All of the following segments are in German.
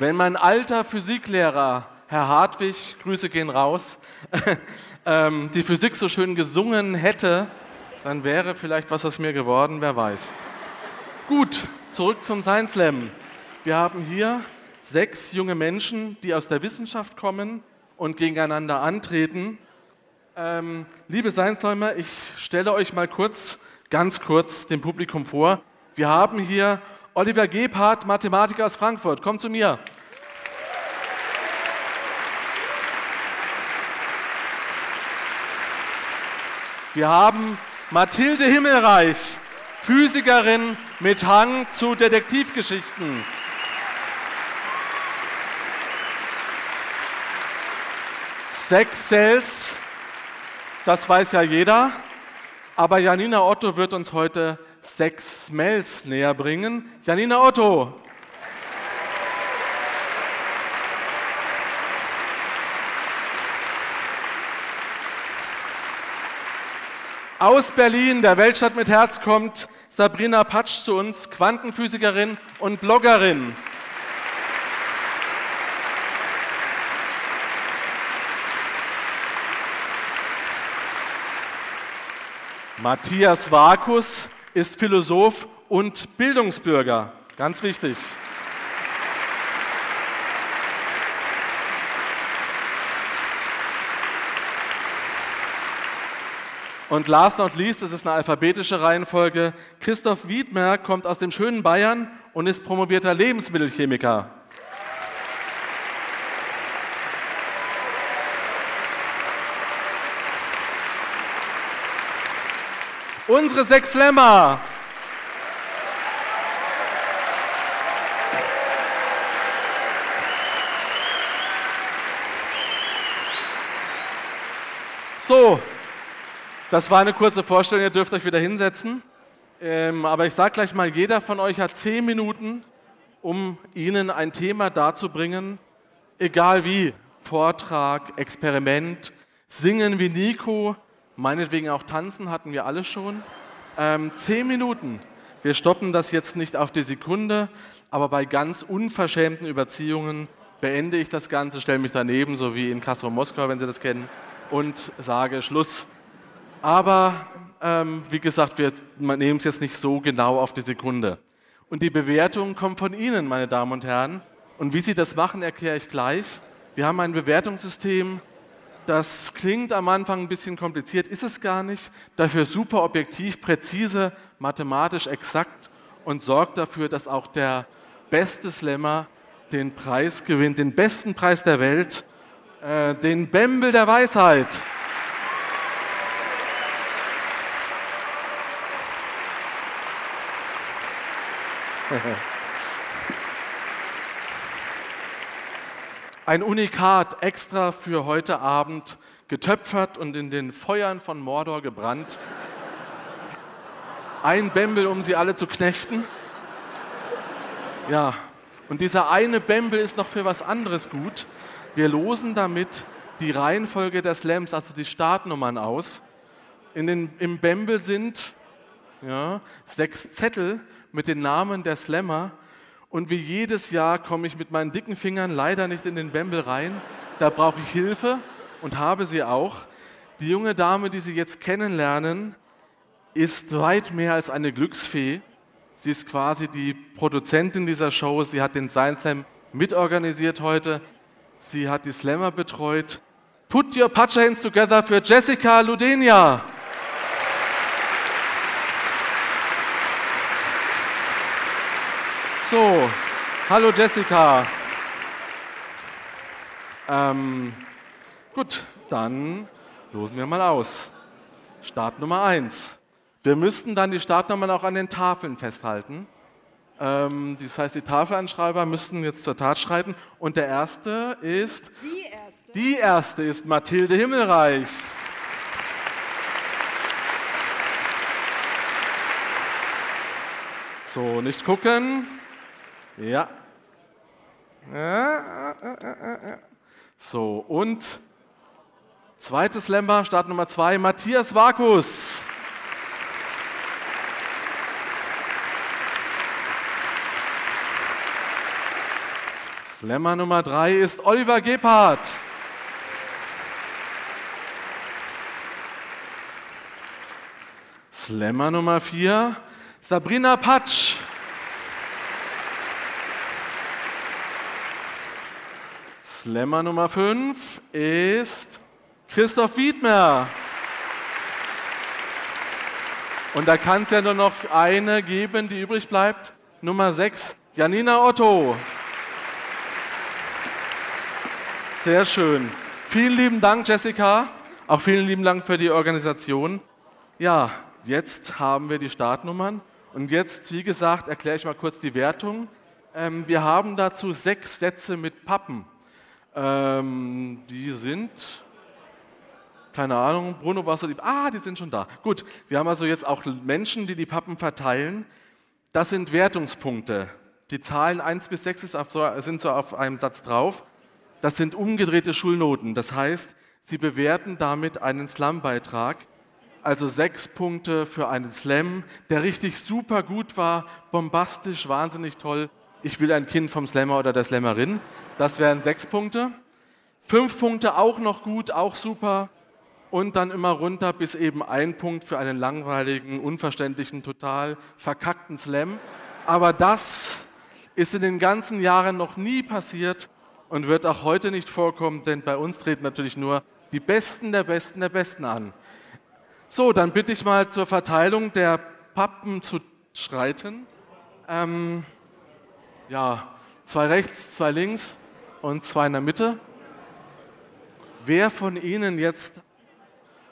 Wenn mein alter Physiklehrer, Herr Hartwig, Grüße gehen raus, die Physik so schön gesungen hätte, dann wäre vielleicht was aus mir geworden, wer weiß. Gut, zurück zum Science Slam. Wir haben hier 6 junge Menschen, die aus der Wissenschaft kommen und gegeneinander antreten. Liebe Science-Läumer, ich stelle euch mal ganz kurz dem Publikum vor. Wir haben hier Oliver Gebhardt, Mathematiker aus Frankfurt. Komm zu mir. Wir haben Mathilde Himmelreich, Physikerin mit Hang zu Detektivgeschichten. Sex Cells, das weiß ja jeder, aber Janina Otto wird uns heute Sex Smells näher bringen. Janina Otto! Aus Berlin, der Weltstadt mit Herz, kommt Sabrina Patsch zu uns, Quantenphysikerin und Bloggerin. Matthias Warkus ist Philosoph und Bildungsbürger, ganz wichtig. Und last not least, es ist eine alphabetische Reihenfolge, Christoph Widmer kommt aus dem schönen Bayern und ist promovierter Lebensmittelchemiker. Unsere 6 Slammer. So. Das war eine kurze Vorstellung, ihr dürft euch wieder hinsetzen. Aber ich sage gleich mal, jeder von euch hat 10 Minuten, um Ihnen ein Thema darzubringen, egal wie. Vortrag, Experiment, Singen wie Nico, meinetwegen auch Tanzen hatten wir alle schon. 10 Minuten. Wir stoppen das jetzt nicht auf die Sekunde, aber bei ganz unverschämten Überziehungen beende ich das Ganze, stelle mich daneben, so wie in Castro Moskau, wenn Sie das kennen, und sage Schluss. Aber, wie gesagt, wir nehmen es jetzt nicht so genau auf die Sekunde. Und die Bewertung kommt von Ihnen, meine Damen und Herren. Und wie Sie das machen, erkläre ich gleich. Wir haben ein Bewertungssystem, das klingt am Anfang ein bisschen kompliziert, ist es gar nicht. Dafür super objektiv, präzise, mathematisch exakt und sorgt dafür, dass auch der beste Slammer den Preis gewinnt, den besten Preis der Welt, den Bembel der Weisheit. Ein Unikat extra für heute Abend, getöpfert und in den Feuern von Mordor gebrannt. Ein Bembel, um sie alle zu knechten. Ja, und dieser eine Bembel ist noch für was anderes gut. Wir losen damit die Reihenfolge der Slams, also die Startnummern aus. Im Bembel sind 6 Zettel mit den Namen der Slammer. Und wie jedes Jahr komme ich mit meinen dicken Fingern leider nicht in den Bembel rein. Da brauche ich Hilfe und habe sie auch. Die junge Dame, die Sie jetzt kennenlernen, ist weit mehr als eine Glücksfee. Sie ist quasi die Produzentin dieser Show. Sie hat den Science Slam mitorganisiert heute. Sie hat die Slammer betreut. Put your Patscher hands together für Jessica Ludenia. So, hallo Jessica. Gut, dann losen wir mal aus. Startnummer 1. Wir müssten dann die Startnummern auch an den Tafeln festhalten. Das heißt, die Tafelanschreiber müssten jetzt zur Tat schreiten. Und der erste ist... Die erste ist Mathilde Himmelreich. So, nicht gucken. Ja. So, und zweites Slammer, Startnummer 2, Matthias Warkus. Klemmer Nummer 3 ist Oliver Gebhardt. Klemmer Nummer 4, Sabrina Patsch. Klemmer Nummer 5 ist Christoph Widmer. Und da kann es ja nur noch eine geben, die übrig bleibt. Nummer 6, Janina Otto. Sehr schön. Vielen lieben Dank, Jessica. Auch vielen lieben Dank für die Organisation. Ja, jetzt haben wir die Startnummern und jetzt, wie gesagt, erkläre ich mal kurz die Wertung. Wir haben dazu 6 Sätze mit Pappen. Die sind, keine Ahnung, Bruno, warst du lieb? Ah, die sind schon da. Gut, wir haben also jetzt auch Menschen, die die Pappen verteilen. Das sind Wertungspunkte. Die Zahlen 1 bis 6 sind so auf einem Satz drauf. Das sind umgedrehte Schulnoten. Das heißt, sie bewerten damit einen Slam-Beitrag. Also 6 Punkte für einen Slam, der richtig super gut war, bombastisch, wahnsinnig toll. Ich will ein Kind vom Slammer oder der Slammerin. Das wären 6 Punkte. 5 Punkte auch noch gut, auch super. Und dann immer runter bis eben 1 Punkt für einen langweiligen, unverständlichen, total verkackten Slam. Aber das ist in den ganzen Jahren noch nie passiert und wird auch heute nicht vorkommen, denn bei uns treten natürlich nur die Besten der Besten der Besten an. So, dann bitte ich mal zur Verteilung der Pappen zu schreiten. Ja, 2 rechts, 2 links und 2 in der Mitte. Wer von Ihnen jetzt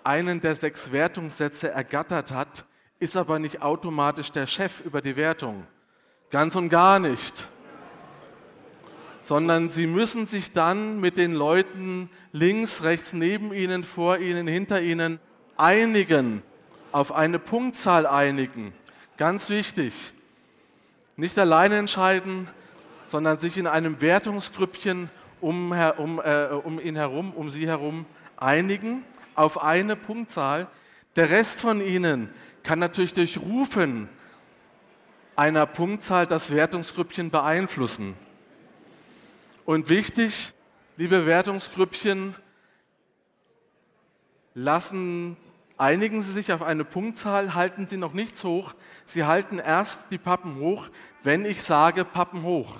einen der 6 Wertungssätze ergattert hat, ist aber nicht automatisch der Chef über die Wertung. Ganz und gar nicht. Sondern Sie müssen sich dann mit den Leuten links, rechts, neben Ihnen, vor Ihnen, hinter Ihnen einigen, auf eine Punktzahl einigen. Ganz wichtig, nicht alleine entscheiden, sondern sich in einem Wertungsgrüppchen um Sie herum einigen, auf eine Punktzahl. Der Rest von Ihnen kann natürlich durch Rufen einer Punktzahl das Wertungsgrüppchen beeinflussen. Und wichtig, liebe Wertungsgrüppchen, einigen Sie sich auf eine Punktzahl, halten Sie noch nichts hoch. Sie halten erst die Pappen hoch, wenn ich sage Pappen hoch.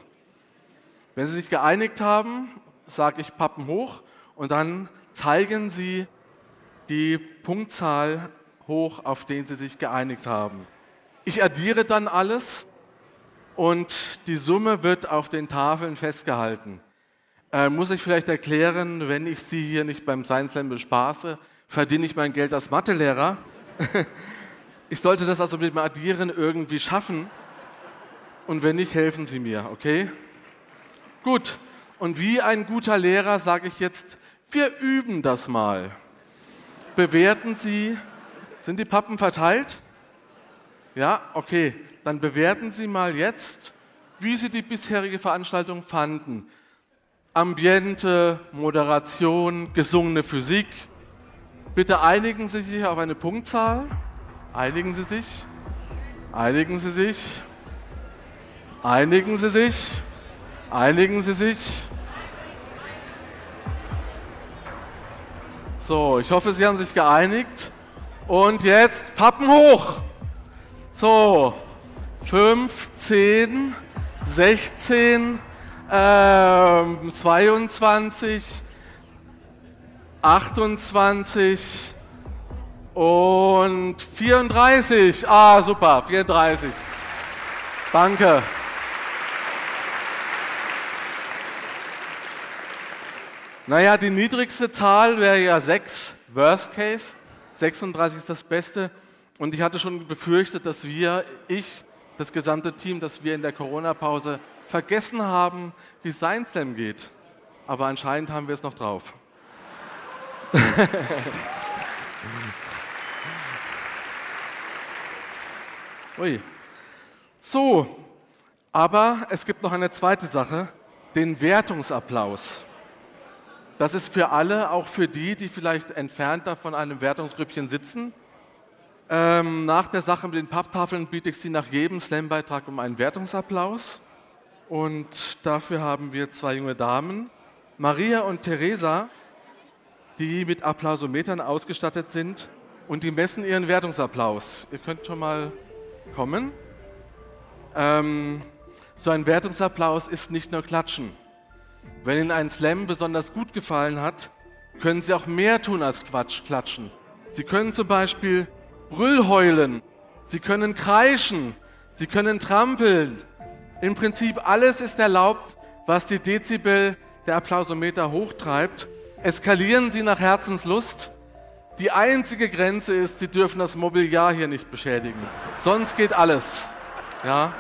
Wenn Sie sich geeinigt haben, sage ich Pappen hoch und dann zeigen Sie die Punktzahl hoch, auf den Sie sich geeinigt haben. Ich addiere dann alles und die Summe wird auf den Tafeln festgehalten. Muss ich vielleicht erklären, wenn ich Sie hier nicht beim Science Slam bespaße, verdiene ich mein Geld als Mathelehrer. Ich sollte das also mit dem Addieren irgendwie schaffen. Und wenn nicht, helfen Sie mir, okay? Gut, und wie ein guter Lehrer sage ich jetzt, wir üben das mal. Bewerten Sie, sind die Pappen verteilt? Ja, okay, dann bewerten Sie mal jetzt, wie Sie die bisherige Veranstaltung fanden. Ambiente, Moderation, gesungene Physik. Bitte einigen Sie sich auf eine Punktzahl. Einigen Sie sich. Einigen Sie sich. Einigen Sie sich. Einigen Sie sich. So, ich hoffe, Sie haben sich geeinigt. Und jetzt Pappen hoch. So, 5, 10, 16, 22, 28 und 34. Ah, super, 34. Danke. Naja, die niedrigste Zahl wäre ja 6, worst case. 36 ist das Beste. Und ich hatte schon befürchtet, dass das gesamte Team, dass wir in der Corona-Pause vergessen haben, wie Science Slam geht. Aber anscheinend haben wir es noch drauf. Ui. So, aber es gibt noch eine zweite Sache, den Wertungsapplaus. Das ist für alle, auch für die, die vielleicht entfernter von einem Wertungsgrüppchen sitzen. Nach der Sache mit den Papptafeln biete ich Sie nach jedem Slam-Beitrag um einen Wertungsapplaus. Und dafür haben wir zwei junge Damen, Maria und Teresa, die mit Applausometern ausgestattet sind und die messen ihren Wertungsapplaus. Ihr könnt schon mal kommen. So ein Wertungsapplaus ist nicht nur Klatschen. Wenn Ihnen ein Slam besonders gut gefallen hat, können Sie auch mehr tun als klatschen. Sie können zum Beispiel Brüll heulen, Sie können kreischen, Sie können trampeln. Im Prinzip alles ist erlaubt, was die Dezibel der Applausometer hochtreibt. Eskalieren Sie nach Herzenslust. Die einzige Grenze ist, Sie dürfen das Mobiliar hier nicht beschädigen. Sonst geht alles. Ja?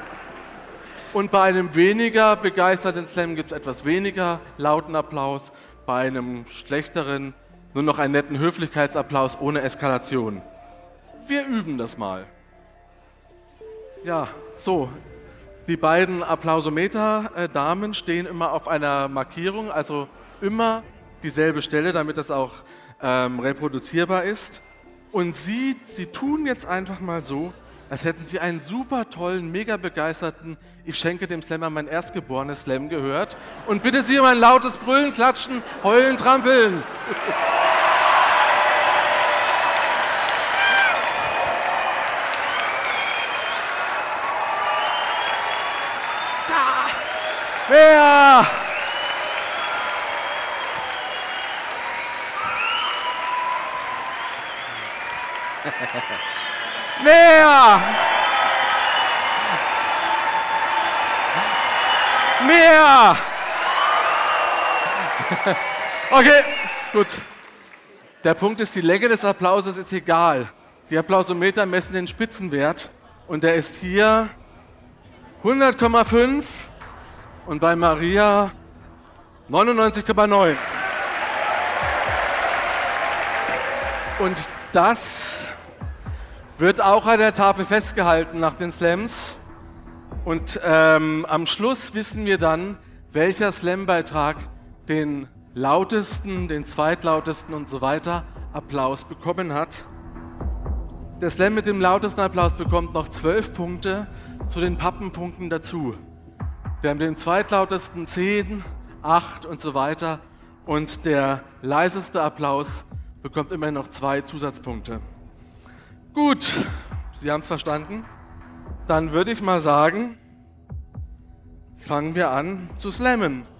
Und bei einem weniger begeisterten Slam gibt es etwas weniger lauten Applaus, bei einem schlechteren nur noch einen netten Höflichkeitsapplaus ohne Eskalation. Wir üben das mal. Ja, so. Die beiden Applausometer-Damen stehen immer auf einer Markierung, also immer dieselbe Stelle, damit das auch reproduzierbar ist. Und sie tun jetzt einfach mal so, als hätten sie einen super tollen, mega begeisterten "Ich schenke dem Slammer mein erstgeborenes Slam" gehört. Und bitte sie um ein lautes Brüllen, Klatschen, Heulen, Trampeln. Ja. Mehr! Mehr! Okay, gut. Der Punkt ist, die Länge des Applauses ist egal. Die Applausometer messen den Spitzenwert und der ist hier 100,5. Und bei Maria 99,9. Und das wird auch an der Tafel festgehalten nach den Slams. Und am Schluss wissen wir dann, welcher Slam-Beitrag den lautesten, den zweitlautesten und so weiter Applaus bekommen hat. Der Slam mit dem lautesten Applaus bekommt noch 12 Punkte zu den Pappenpunkten dazu. Der mit dem zweitlautesten 10, 8 und so weiter. Und der leiseste Applaus bekommt immerhin noch 2 Zusatzpunkte. Gut, Sie haben es verstanden. Dann würde ich mal sagen, fangen wir an zu slammen.